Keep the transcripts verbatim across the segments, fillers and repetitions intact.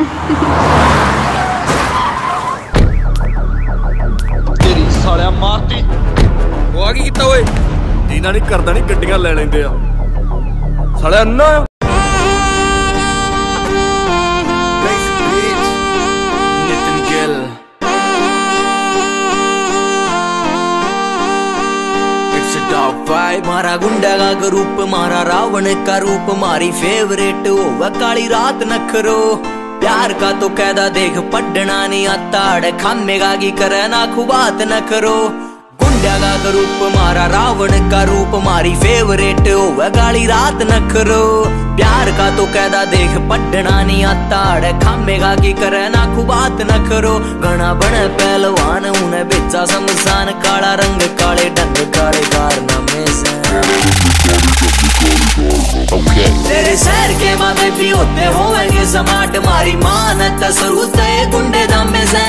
तेरी सालिया मारती वो आगे किता ओए दीना नहीं करदा नहीं गड्डियां ले लेंदे आ सालिया अन्ना मारा गुंडा का ग्रुप मारा रावण का रूप मारी फेवरेट हो वह काली रात नखरो प्यार का तो कैदा देख पढ़ना नहीं आता खामेगा की करना खुबात नखरो गुंडा का ग्रुप मारा रावण का रूप मारी फेवरेट हो वह काली रात नखरो प्यार का तो कैदा देख पढ़ना नहीं आता खामेगा की करना खुबात नखरो घना बन पहलवान उन्हें बेचा शमशान काला रंग काले ढंग काले कारनामे तेरे शहर के मामे भी होते होंगे समाट मारी मानत सरूत गुंडे दामे से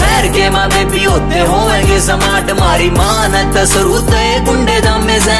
शहर के मामे भी होते होंगे समाट मारी मानत सरूत गुंडे दामे से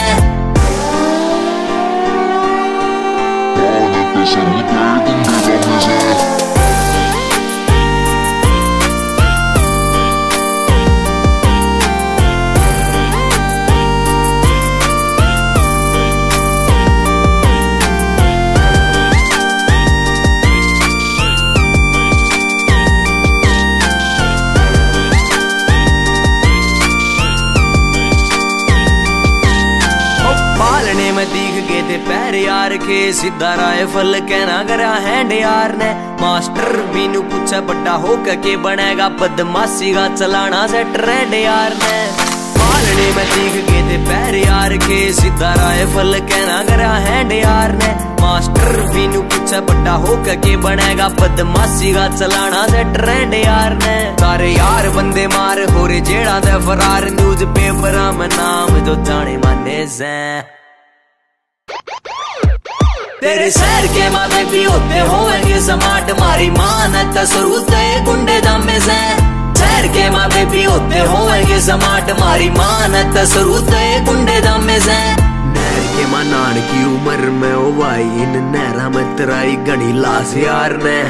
सीधा राइफल कहना करा हैंड यार ने मास्टर बीनू पूछा बड़ा हो के बनेगा बदमाशी का चलाना से ट्रेंड यार ने पालने में दिख गए थे पैर यार के सीधा राइफल कहना करा हैंड यार ने मास्टर बीनू पूछा बड़ा हो के बनेगा बदमाशी का चलाना से ट्रेंड यार ने सारे यार बंदे मार हो रे जेड़ा दे फरार न्यूज पेपर में नाम जो जाने माने से तेरे शहर के मामे भी होते होंगे समाट मारी मानत सरूत गुंडे दामे से शहर के मामे भी होते होंगे समाट मारी मानत सरूत गुंडे दामे से नहर के मानान की उम्र में ओ भाई इन नहरा में तराई गणी लाश यार ने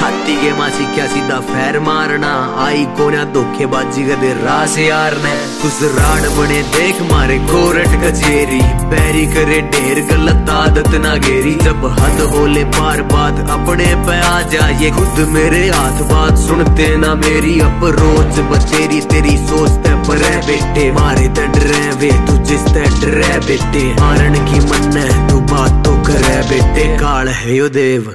छाती के मासी क्या सीधा फैर मारना आई कोना धोखेबाजी कदे रास यार ने गुजराण बने देख मारे कोरट कचेरी पैरी करे ढेर गलत आदत ना गेरी जब हद होले पार बात अपने पे आ जा ये खुद मेरे हाथ बात सुनते ना मेरी अब रोज बसेरी तेरी सोच ते पर है बेटे मारे ते डरे वे तू जिस ते डरे बेटे हारण की मन है तू बात तो करे बेटे काल है यो देव।